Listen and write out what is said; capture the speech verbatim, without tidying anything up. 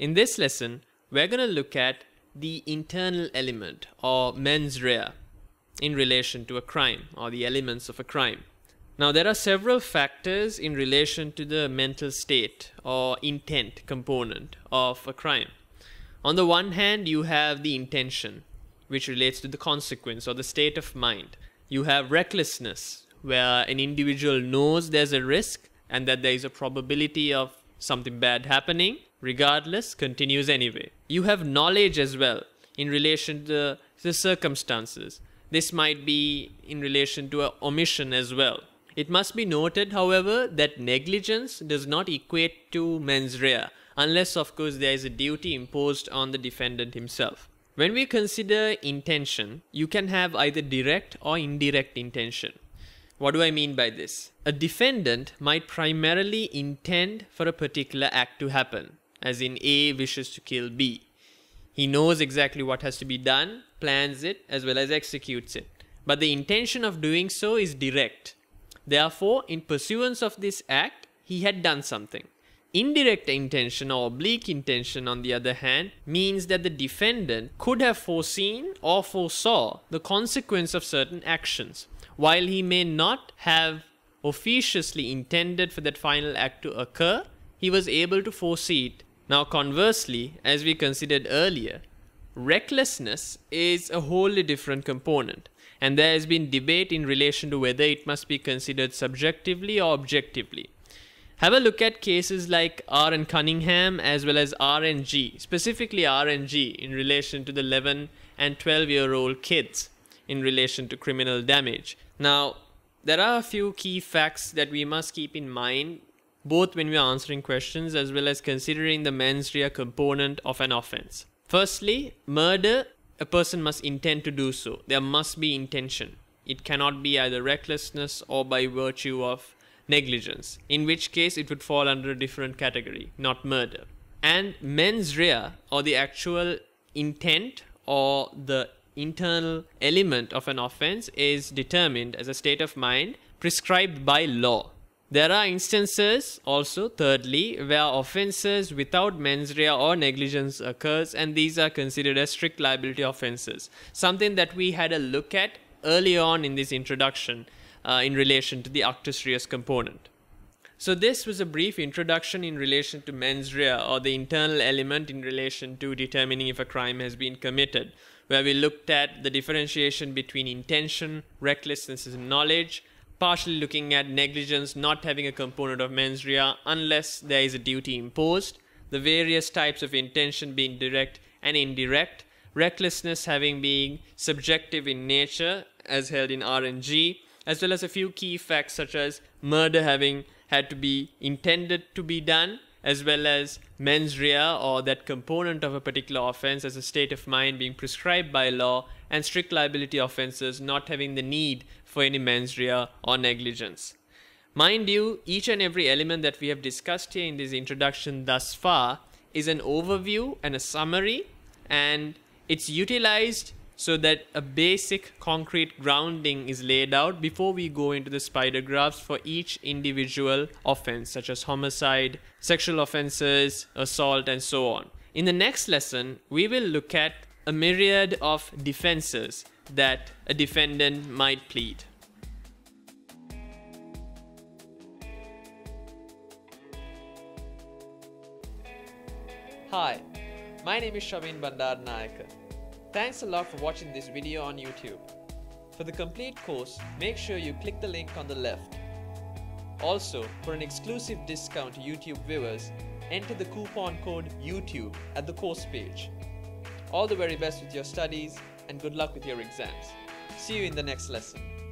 In this lesson, we're going to look at the internal element or mens rea in relation to a crime or the elements of a crime. Now, there are several factors in relation to the mental state or intent component of a crime. On the one hand, you have the intention, which relates to the consequence or the state of mind. You have recklessness, where an individual knows there's a risk and that there is a probability of something bad happening, regardless, continues anyway. You have knowledge as well in relation to the, the circumstances. This might be in relation to an omission as well. It must be noted, however, that negligence does not equate to mens rea, unless of course there is a duty imposed on the defendant himself. When we consider intention, you can have either direct or indirect intention. What do I mean by this? A defendant might primarily intend for a particular act to happen, as in A wishes to kill B. He knows exactly what has to be done, plans it, as well as executes it. But the intention of doing so is direct. Therefore, in pursuance of this act, he had done something. Indirect intention or oblique intention, on the other hand, means that the defendant could have foreseen or foresaw the consequence of certain actions, while he may not have officiously intended for that final act to occur. He was able to foresee it. Now conversely, as we considered earlier, recklessness is a wholly different component, and there has been debate in relation to whether it must be considered subjectively or objectively. Have a look at cases like R and Cunningham as well as R and G, specifically R and G in relation to the eleven and twelve year old kids in relation to criminal damage. Now, there are a few key facts that we must keep in mind both when we are answering questions as well as considering the mens rea component of an offense. Firstly, murder, a person must intend to do so. There must be intention. It cannot be either recklessness or by virtue of negligence, in which case it would fall under a different category, not murder. And mens rea, or the actual intent or the internal element of an offense, is determined as a state of mind prescribed by law. There are instances also, thirdly, where offenses without mens rea or negligence occurs, and these are considered as strict liability offenses, something that we had a look at early on in this introduction. Uh, in relation to the actus reus component. So this was a brief introduction in relation to mens rea, or the internal element in relation to determining if a crime has been committed, where we looked at the differentiation between intention, recklessness and knowledge, partially looking at negligence not having a component of mens rea unless there is a duty imposed, the various types of intention being direct and indirect, recklessness having being subjective in nature as held in R and G, as well as a few key facts such as murder having had to be intended to be done, as well as mens rea or that component of a particular offense as a state of mind being prescribed by law, and strict liability offenses not having the need for any mens rea or negligence. Mind you, each and every element that we have discussed here in this introduction thus far is an overview and a summary, and it's utilized so that a basic concrete grounding is laid out before we go into the spider graphs for each individual offense, such as homicide, sexual offenses, assault, and so on. In the next lesson, we will look at a myriad of defenses that a defendant might plead. Hi, my name is Shirani A. Bandaranayake. Thanks a lot for watching this video on YouTube. For the complete course, make sure you click the link on the left. Also, for an exclusive discount to YouTube viewers, enter the coupon code YouTube at the course page. All the very best with your studies, and good luck with your exams. See you in the next lesson.